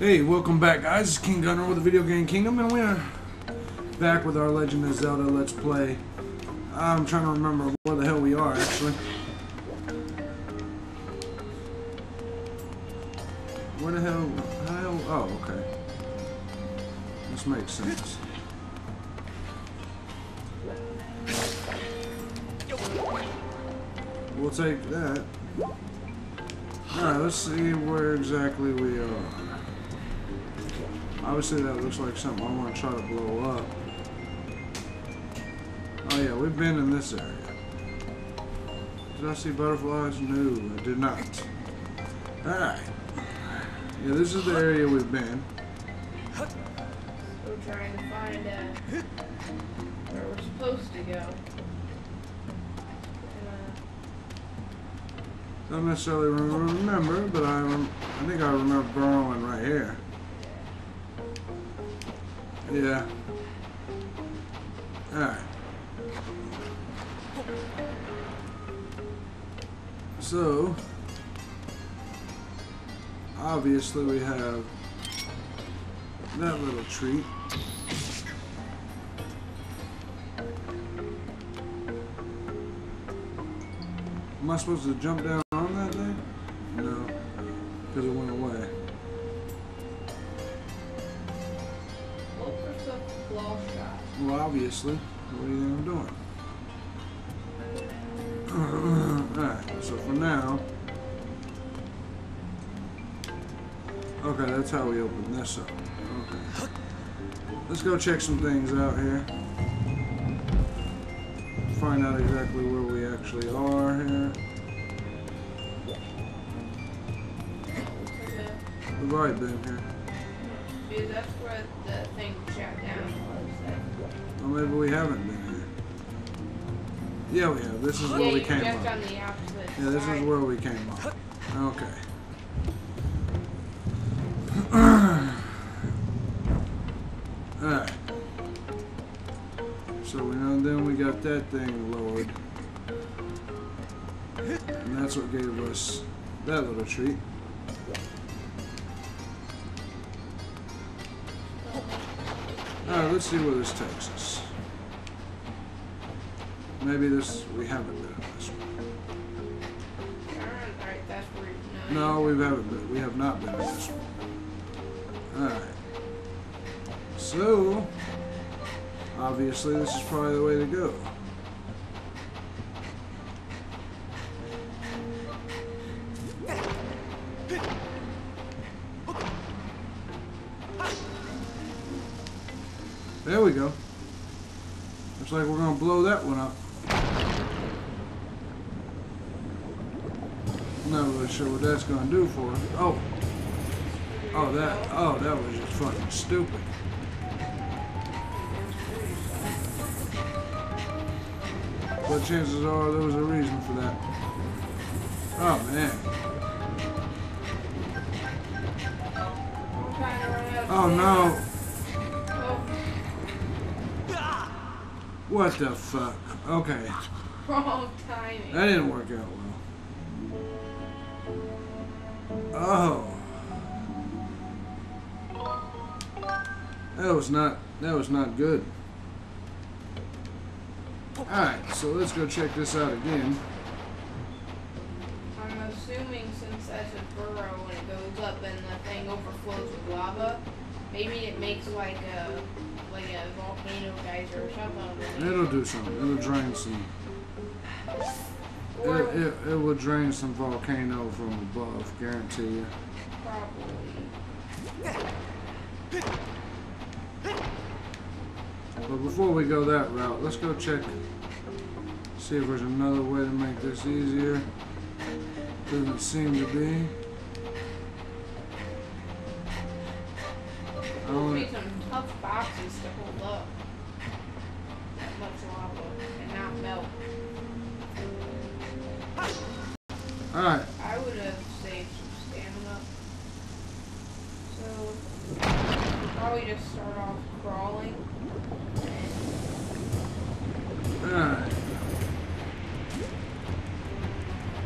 Hey, welcome back guys, it's King Gunner with the Video Game Kingdom, and we're back with our Legend of Zelda Let's Play. I'm trying to remember where the hell we are, actually. Where the hell, oh, okay. This makes sense. We'll take that. Alright, let's see where exactly we are. Obviously that looks like something I want to try to blow up. Oh yeah, we've been in this area. Did I see butterflies? No, I did not. Alright. Yeah, this is the area we've been. We're trying to find where we're supposed to go. I don't necessarily remember, but I think I remember burrowing right here. Yeah. Alright. So, obviously we have that little treat. Am I supposed to jump down? Because it went away. Look for some claw shots. Well, obviously. What do you think I'm doing? Alright, so for now. Okay, that's how we open this up. Okay. Let's go check some things out here. Find out exactly where we actually are here. We've already been here. Dude, that's where the thing shot down was. Well, maybe we haven't been here. Yeah, we have. This is where we came from. On the opposite side. This is where we came from. Okay. Alright. So we know then we got that thing lowered. And that's what gave us that little treat. Alright, let's see where this takes us. Maybe this, we haven't been in this one. Alright, that's weird. No, we haven't been. We have not been in this one. Alright. So, obviously this is probably the way to go. There we go. Looks like we're gonna blow that one up. I'm not really sure what that's gonna do for us. Oh. Oh that was just fucking stupid. But chances are there was a reason for that. Oh man. Oh no. What the fuck? Okay. Wrong timing. That didn't work out well. Oh. That was not good. Alright, so let's go check this out again. I'm assuming since that's a burrow when it goes up and the thing overflows with lava, maybe it makes like a volcano geyser or something. It'll do something. It'll drain some. It will drain some volcano from above, guarantee you. Probably. But before we go that route, let's go check. See if there's another way to make this easier. Doesn't seem to be. Tough boxes to hold up that much lava and not melt. Alright. I would have saved some stamina. So, we'll probably just start off crawling. Alright.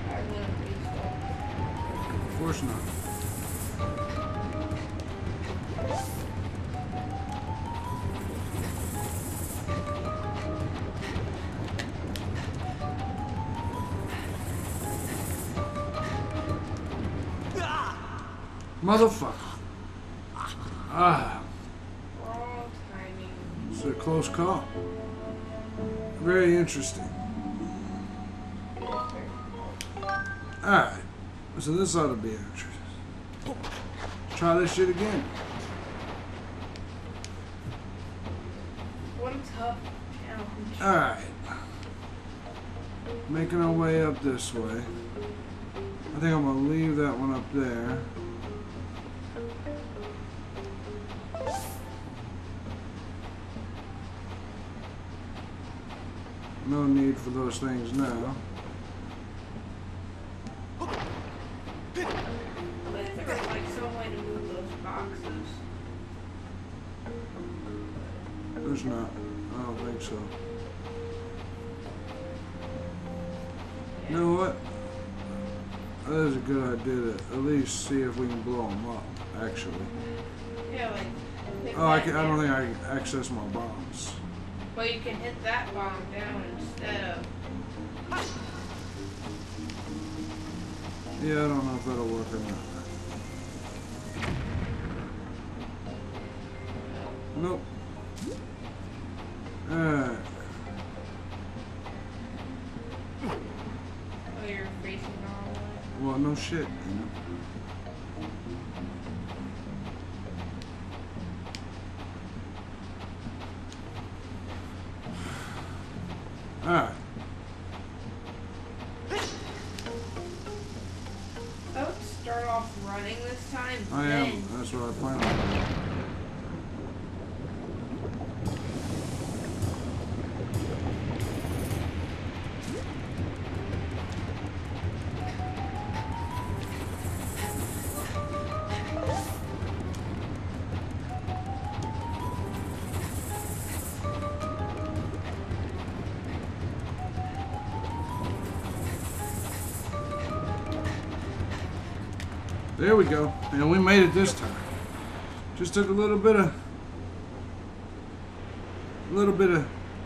I wouldn't be stuck. Of course not. Motherfucker. Ah. It's a close call. Very interesting. Alright. So this ought to be interesting. Try this shit again. What a tough challenge. Alright. Making our way up this way. I think I'm gonna leave that one up there. No need for those things now. But if there was like some way to move those boxes. There's not. I don't think so. Yeah. You know what? That is a good idea to at least see if we can blow them up, actually. Yeah, like... I don't think I can access my bombs. Well, you can hit that bomb down instead of... Yeah, I don't know if that'll work or not. Nope. Alright. Oh, you're facing all the way. Well, no shit, you know. Alright. I would start off running this time. I am. That's what I plan on. There we go, and we made it this time. Just took a little bit of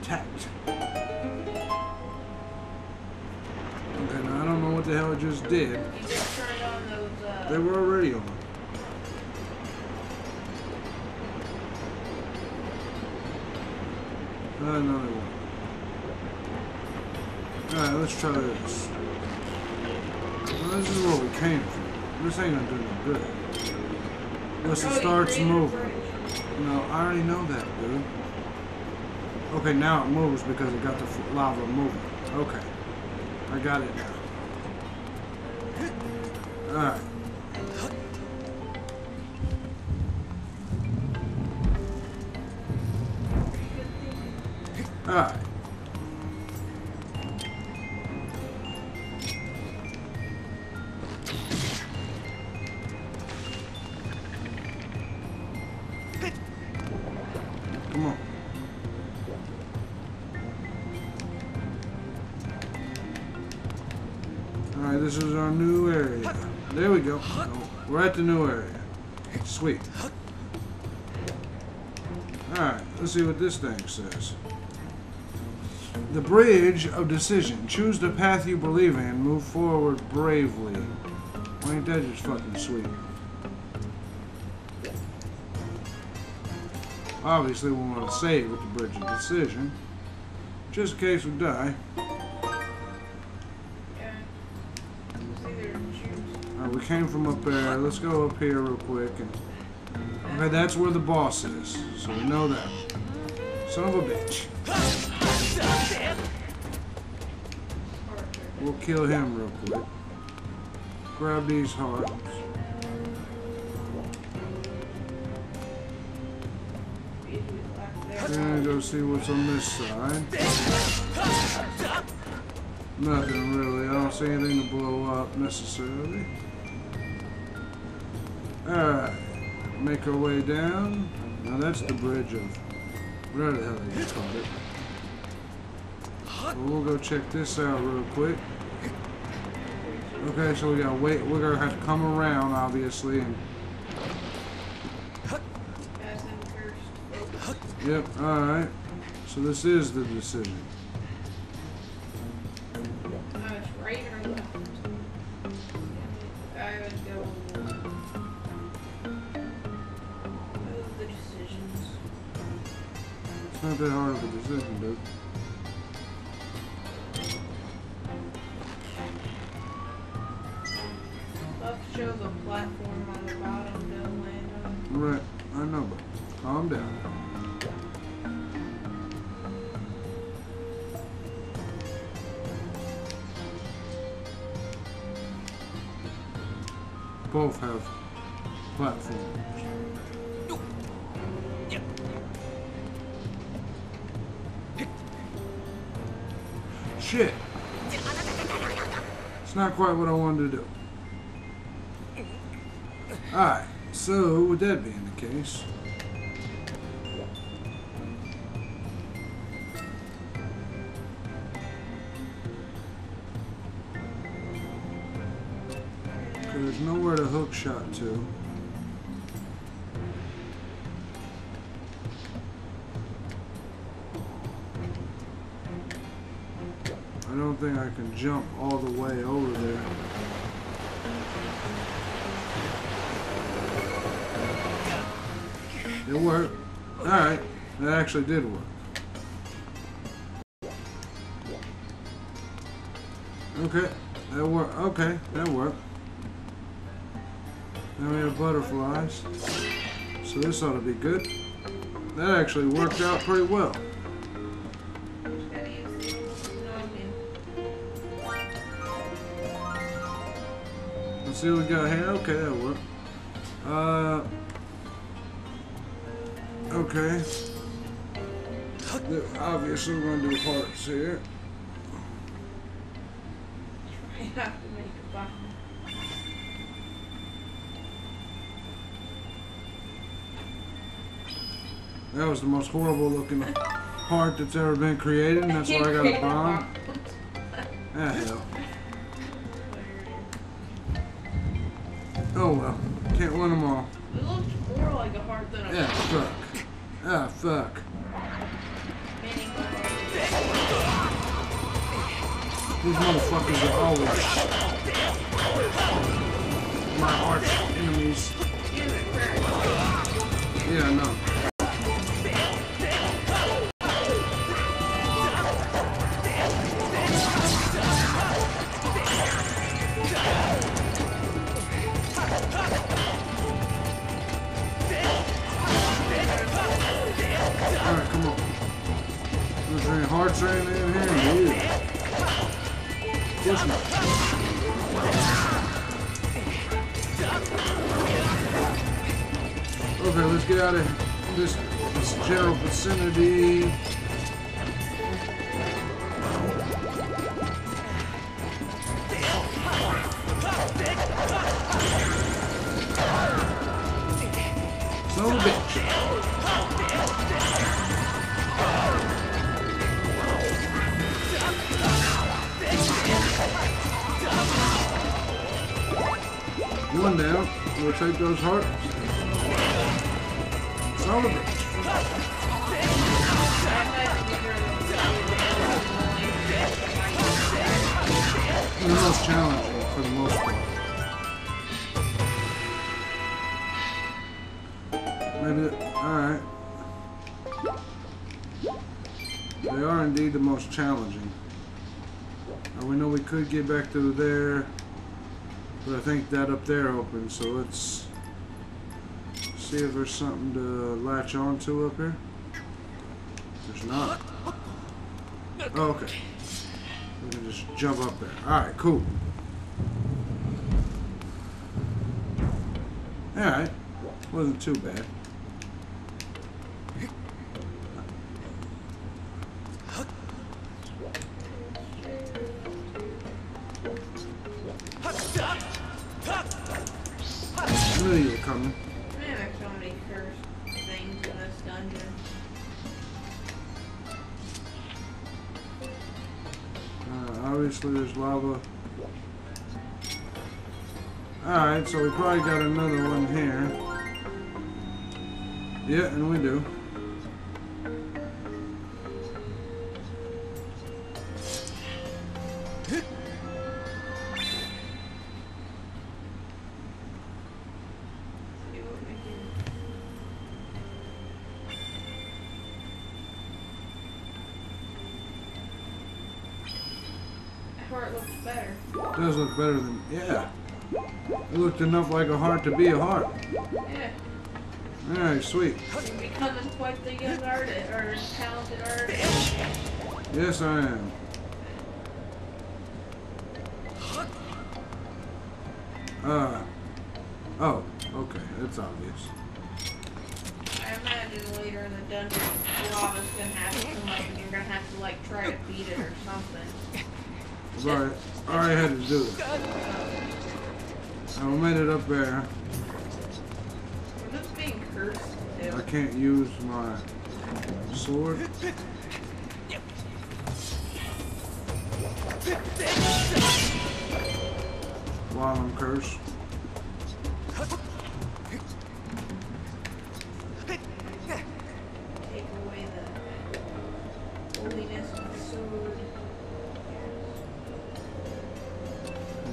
tact. Okay, now I don't know what the hell I just did. You just turned on those, they were already on. No, they weren't. All right, let's try this. Well, this is where we came from. This ain't gonna do no good. Unless it starts moving. No, I already know that, dude. Okay, now it moves because it got the lava moving. Okay. I got it now. Alright. Alright. This is our new area. There we go. We're at the new area. Sweet. Alright, let's see what this thing says. The bridge of decision. Choose the path you believe in. Move forward bravely. Well, ain't that just fucking sweet? Obviously, we want to save with the bridge of decision. Just in case we die. We came from up there. Let's go up here real quick. And, okay, that's where the boss is. So we know that. Son of a bitch. We'll kill him real quick. Grab these hearts. And go see what's on this side. Nothing really. I don't see anything to blow up necessarily. Alright, make our way down. Now that's the bridge of whatever the hell they called it. But we'll go check this out real quick. Okay, so we gotta wait. We're gonna have to come around, obviously. And yep, alright. So this is the decision. Right or left? I would go not that hard of a decision, dude. Love shows a platform on the bottom, don't land on it. Right, I know, but calm down. Both have platforms. Yep. Shit. It's not quite what I wanted to do. Alright, so would that be in the case? There's nowhere to hook shot to. I don't think I can jump all the way over there. It worked. Alright, that actually did work. Okay, that worked. Okay, that worked. Now we have butterflies, so this ought to be good. That actually worked out pretty well. Let's see what we got here. Okay, that worked. Okay. Obviously, we're going to do hearts here. You have to make a box. That was the most horrible looking heart that's ever been created, and that's why I got a bomb. Ah, hell. Oh well. Can't win them all. It looked more like a heart than a bomb. Ah, fuck. Ah, fuck. These motherfuckers are always my arch enemies. Yeah, I know. Okay, let's get out of this general vicinity. Son of a bitch. One down. We'll take those hearts. All of it. The most challenging for the most part. Maybe, alright. They are indeed the most challenging. Now we know we could get back to there, but I think that up there opens, so let's see if there's something to latch onto up here. There's not. Okay. We can just jump up there. Alright, cool. Alright. Wasn't too bad. I knew you were coming. Obviously there's lava. Alright, so we probably got another one here. Yeah, and we do. part looks better. It does look better than, yeah. It looked enough like a heart to be a heart. Yeah. Alright, sweet. You're becoming quite the young artist, or talented artist. Yes, I am. Oh, okay, that's obvious. I imagine later in the dungeon, lava's gonna happen, like, and you're gonna have to, like, try to beat it or something. Sorry, I already had to do it. I made it up there. We're just being cursed, too. I can't use my sword. While I'm cursed.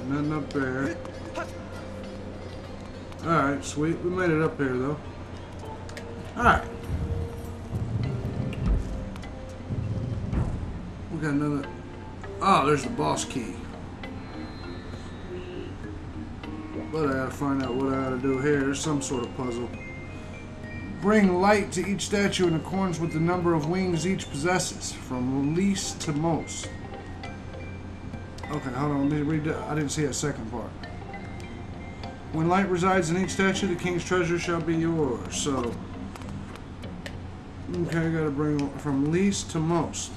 Nothing up there. Alright, sweet. We made it up there, though. Alright. We got another... Oh, there's the boss key. But I gotta find out what I gotta do here. There's some sort of puzzle. Bring light to each statue in accordance with the number of wings each possesses, from least to most. Okay, hold on, let me read that. I didn't see that second part. When light resides in each statue, the king's treasure shall be yours. So, okay, I gotta bring from least to most.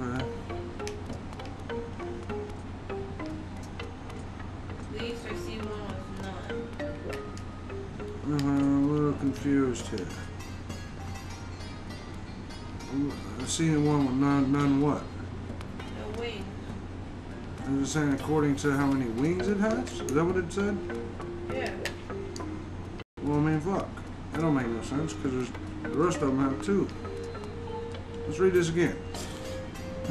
Okay. Least, I see one with none. I'm a little confused here. I see the one with none what? No wings. I'm just saying according to how many wings it has? Is that what it said? Yeah. Well, I mean, fuck. That don't make no sense, because the rest of them have two. Let's read this again.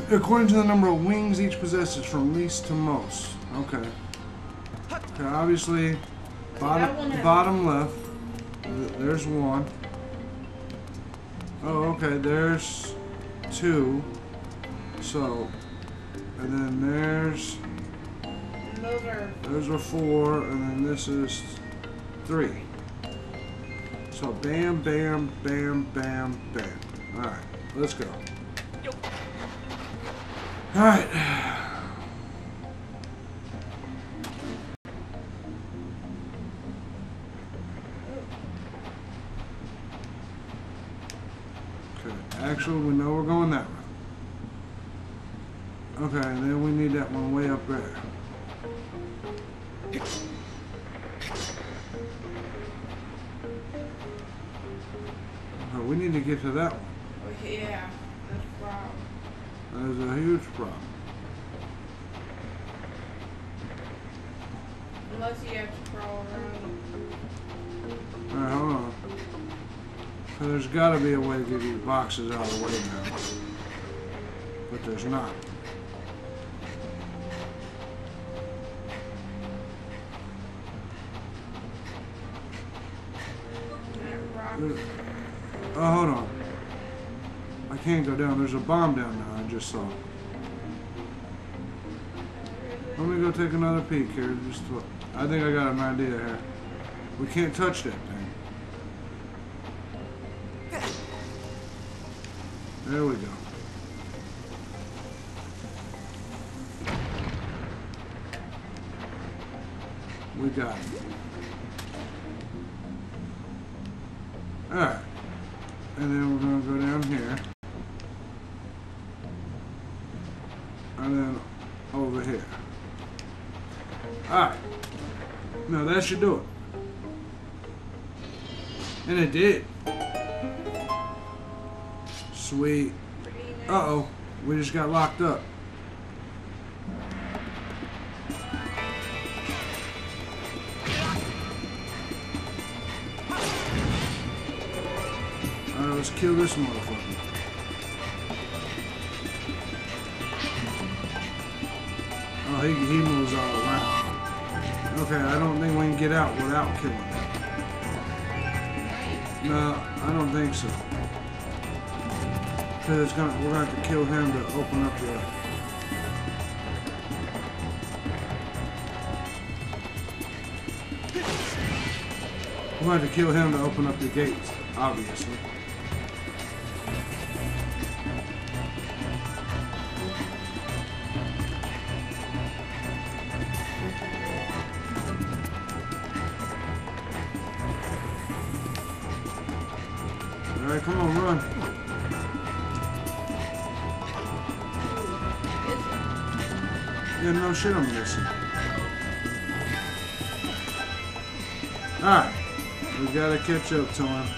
According to the number of wings each possesses, from least to most. Okay. Okay, obviously, bottom left, there's one. Oh, okay, there's two. So, and then there's... Those are four, and then this is three. So, bam, bam, bam, bam, bam. Alright, let's go. Alright. Actually, we know we're going that way. Okay, and then we need that one way up there. Okay, we need to get to that one. Yeah, that's a problem. That is a huge problem. Unless you have to crawl around. Alright, hold on. So there's got to be a way to get these boxes out of the way now, but there's not. Oh, hold on. I can't go down. There's a bomb down there I just saw. Let me go take another peek here. Just to, I think I got an idea here. We can't touch that thing. There we go. We got it. Alright. And then we're going to go down here. And then over here. Alright. Now that should do it. And it did. Sweet. Uh-oh. We just got locked up. Alright, let's kill this motherfucker. Oh, he moves all around. Okay, I don't think we can get out without killing him. No, I don't think so. So it's gonna, we're going to have to kill him to open up the... We're going to have to kill him to open up the gates, obviously. Alright, come on, run. Yeah, no shit, I'm missing. Alright, we gotta catch up to him.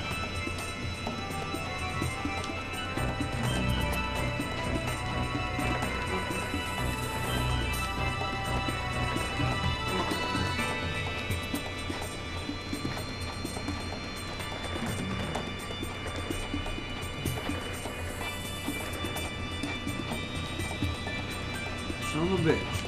Son of a bitch.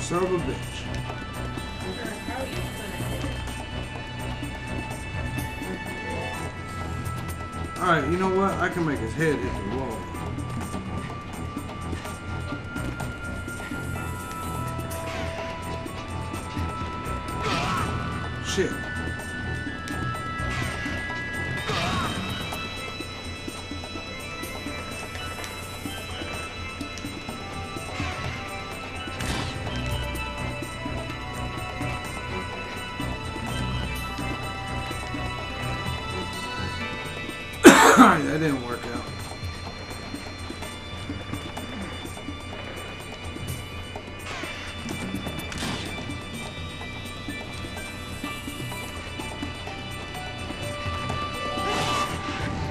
Son of a bitch. Alright, you know what? I can make his head hit the wall. Shit. Alright, that didn't work out.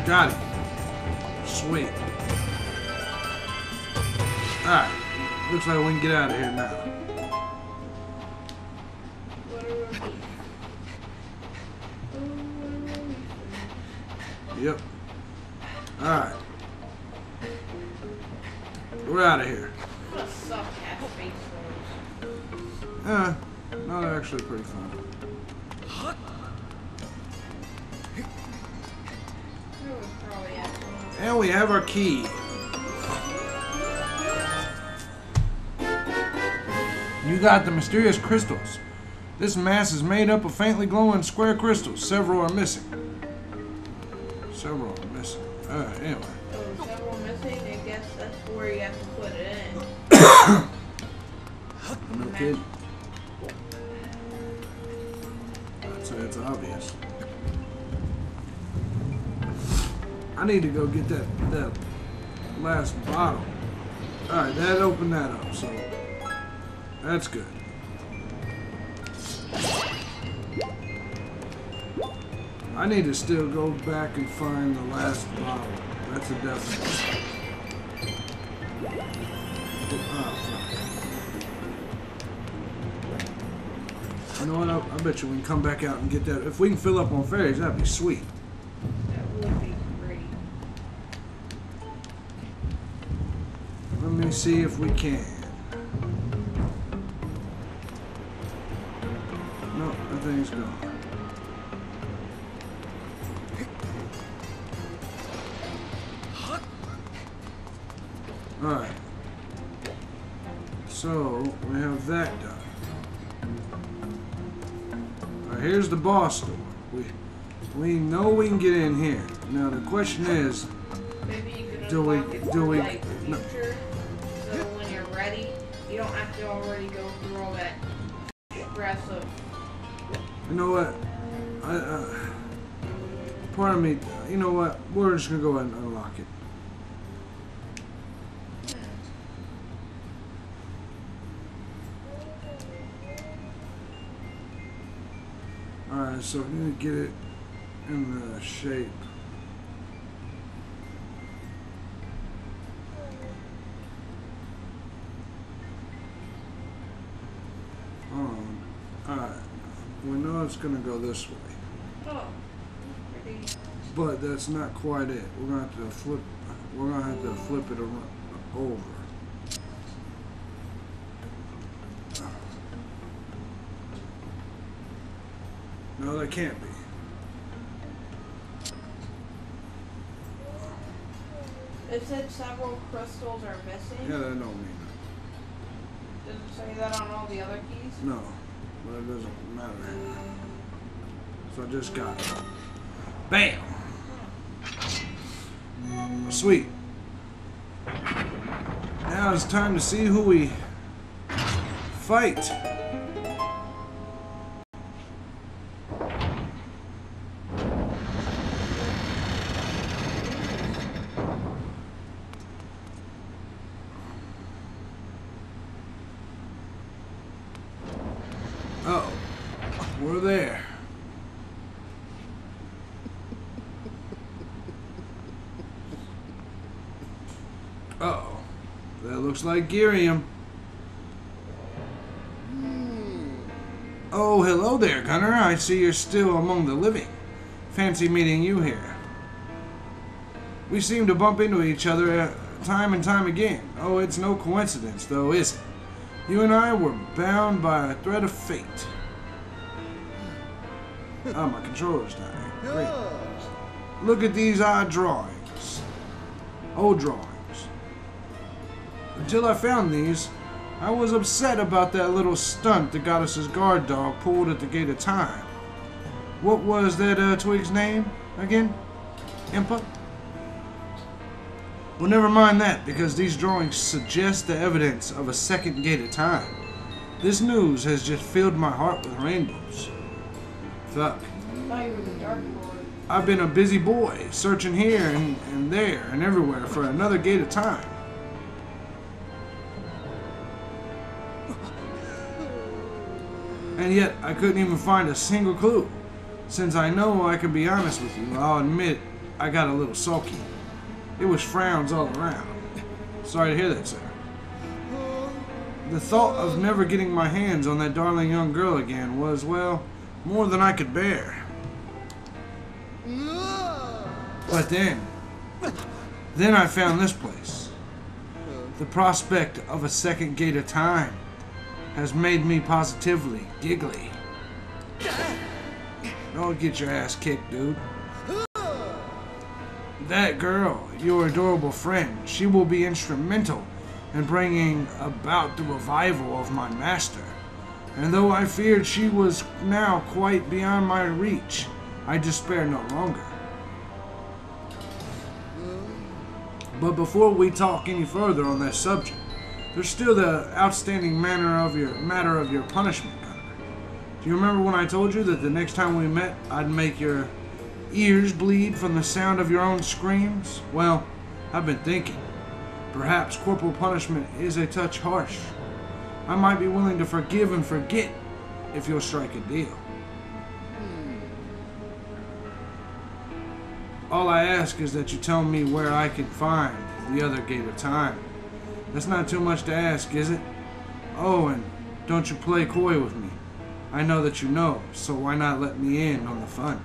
Got it. Sweet. Alright, looks like we can get out of here now. Yep. Alright. We're out of here. What a soft cat face was. Yeah, not actually pretty fun. And we have our key. You got the mysterious crystals. This mass is made up of faintly glowing square crystals. Several are missing. Several are missing. Anyway. So several missing, I guess that's where you have to put it in. No kid. I'd say it's obvious. I need to go get that last bottle. Alright, that opened that up, so that's good. I need to still go back and find the last bottle. That's a definite. You know what? I bet you we can come back out and get that. If we can fill up on fairies, that'd be sweet. That would be great. Let me see if we can. No, that thing's gone. Alright, so we have that done. Alright, here's the boss door. We know we can get in here. Now the question is, do we? Like no. Future, so when you're ready, you don't have to already go through all that stress of. You know what? Pardon me. You know what? We're just gonna go ahead and unlock it. Alright, so I'm going to get it in the shape. we know it's going to go this way. Oh, pretty. But that's not quite it. We're going to have to flip. We're going to have to flip it over. No, that can't be. It said several crystals are missing. Yeah, that don't mean it. Does it say that on all the other keys? No, but it doesn't matter. So I just got it. Bam! Yeah. Sweet. Now it's time to see who we fight. Looks like Ghirahim. Oh, hello there, Gunner. I see you're still among the living. Fancy meeting you here. We seem to bump into each other time and time again. Oh, it's no coincidence, though, is it? You and I were bound by a thread of fate. Oh, my controller's dying. Great. Look at these odd drawings. Old drawings. Until I found these, I was upset about that little stunt the goddess's guard dog pulled at the gate of time. What was that twig's name again? Impa? Well, never mind that, because these drawings suggest the evidence of a second gate of time. This news has just filled my heart with rainbows. Fuck. I've been a busy boy, searching here and there and everywhere for another gate of time. And yet, I couldn't even find a single clue. Since I know I can be honest with you, I'll admit I got a little sulky. It was frowns all around. Sorry to hear that, sir. The thought of never getting my hands on that darling young girl again was, well, more than I could bear. But then I found this place. The prospect of a second gate of time has made me positively giggly. Don't get your ass kicked, dude. That girl, your adorable friend, she will be instrumental in bringing about the revival of my master. And though I feared she was now quite beyond my reach, I despair no longer. But before we talk any further on that subject, there's still the outstanding matter of your punishment, Gunner. Do you remember when I told you that the next time we met, I'd make your ears bleed from the sound of your own screams? Well, I've been thinking. Perhaps corporal punishment is a touch harsh. I might be willing to forgive and forget if you'll strike a deal. All I ask is that you tell me where I can find the other gate of time. That's not too much to ask, is it? Oh, and don't you play coy with me. I know that you know, so why not let me in on the fun?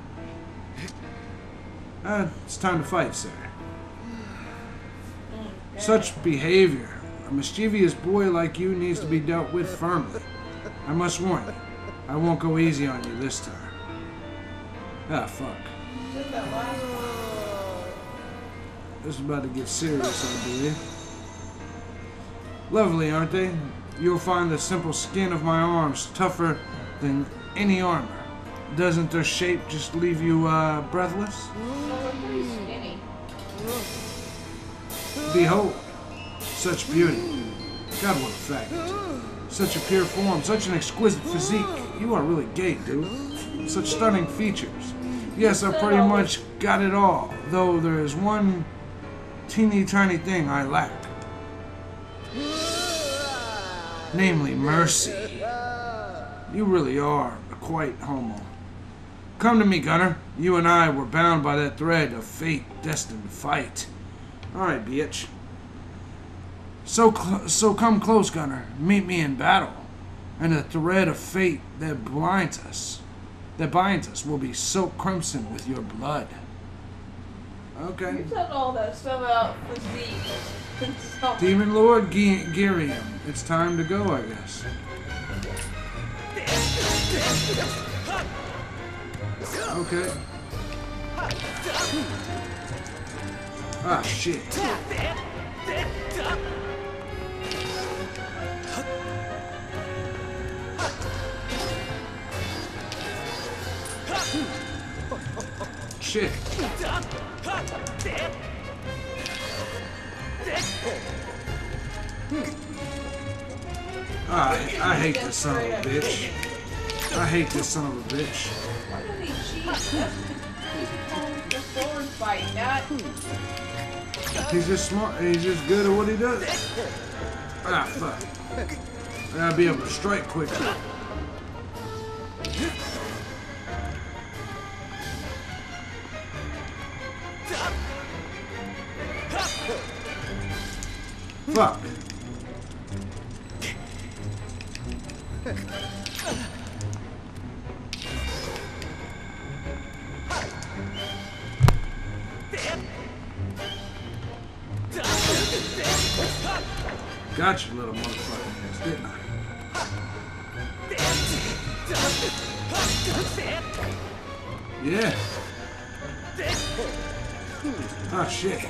It's time to fight, sir. Such behavior. A mischievous boy like you needs to be dealt with firmly. I must warn you, I won't go easy on you this time. Ah, fuck. This is about to get serious, I believe. Lovely, aren't they? You'll find the simple skin of my arms tougher than any armor. Doesn't their shape just leave you breathless? They're pretty skinny. Behold, such beauty. God, what a fact. Such a pure form, such an exquisite physique. You are really gay, dude. Such stunning features. Yes, I pretty much got it all, though there is one teeny tiny thing I lack. Namely, mercy. You really are a quite homo. Come to me, Gunner. You and I were bound by that thread of fate destined to fight. Alright, bitch. So come close, Gunner. Meet me in battle. And a thread of fate that blinds us. that binds us will be soaked crimson with your blood. Okay. You said all that stuff about the sea. Demon Lord Ghirahim, it's time to go, I guess. Okay. Ah, shit. Shit. I hate this son of a bitch. I hate this son of a bitch. Why did he cheat? He's just smart. He's just good at what he does. Ah, fuck. And I'll be able to strike quickly. Fuck. Got you, little motherfucking ass, didn't I? Yeah. Oh shit.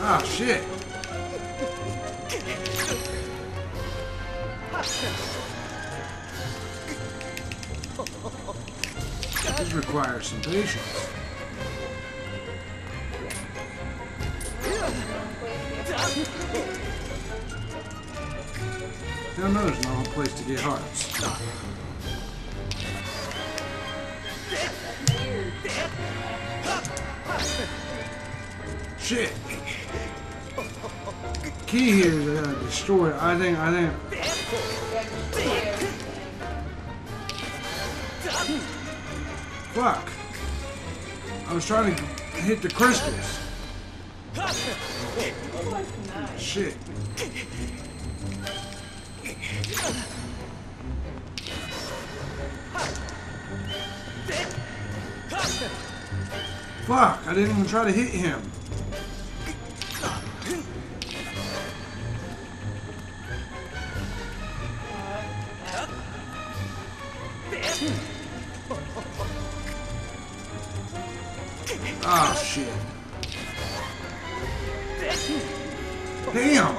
Oh shit. This requires some patience. Now no, there's no place to get hearts. Shit. Key here is destroyed. I think. Fuck. I was trying to hit the crystals. Shit. Fuck, I didn't even try to hit him. Ah, shit. Damn!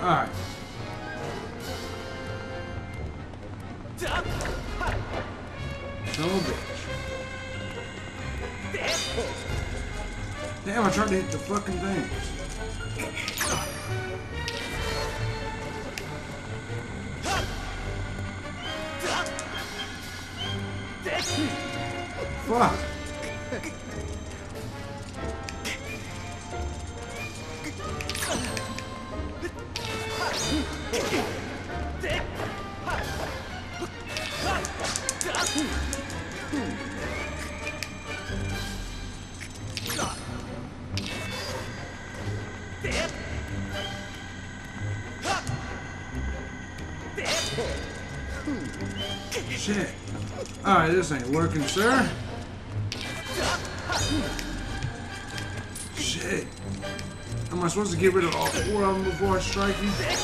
Alright. Son of a bitch. Damn, I tried to hit the fucking things. Fuck. Shit. Alright, this ain't working, sir. Shit. Am I supposed to get rid of all four of them before I strike you? Yeah.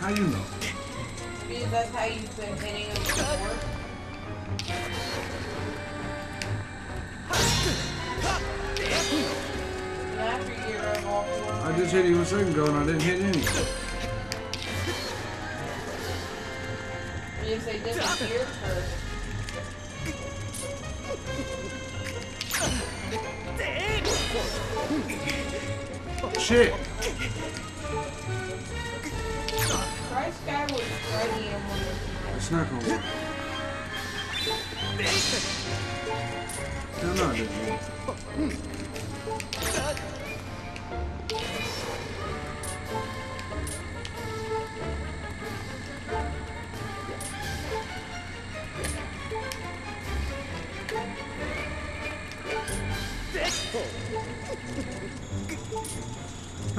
How you know? Because that's how you've been hitting them before. After you get rid of all four. I just hit you a second ago and I didn't hit anything. If they disappeared first. Shit. Try Skyward Freddy and one. It's not gonna work. No, it doesn't.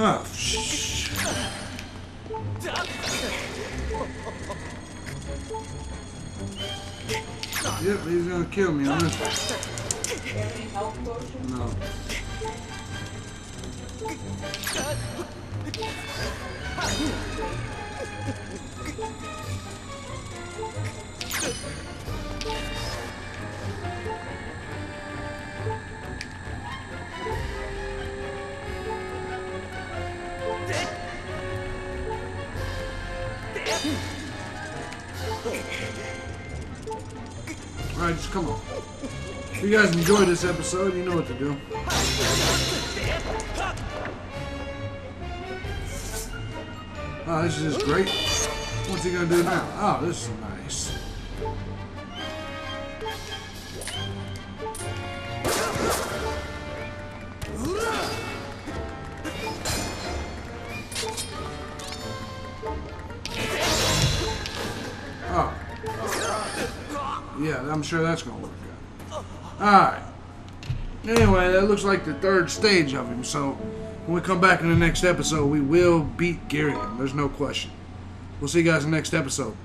Oh, shit. Yep, he's gonna kill me, honestly. No. Alright, just come on. If you guys enjoyed this episode, you know what to do. Oh, this is just great. What's he gonna do now? Oh, this is nice. Yeah, I'm sure that's going to work out. Alright. Anyway, that looks like the third stage of him. So, when we come back in the next episode, we will beat Ghirahim. There's no question. We'll see you guys in the next episode.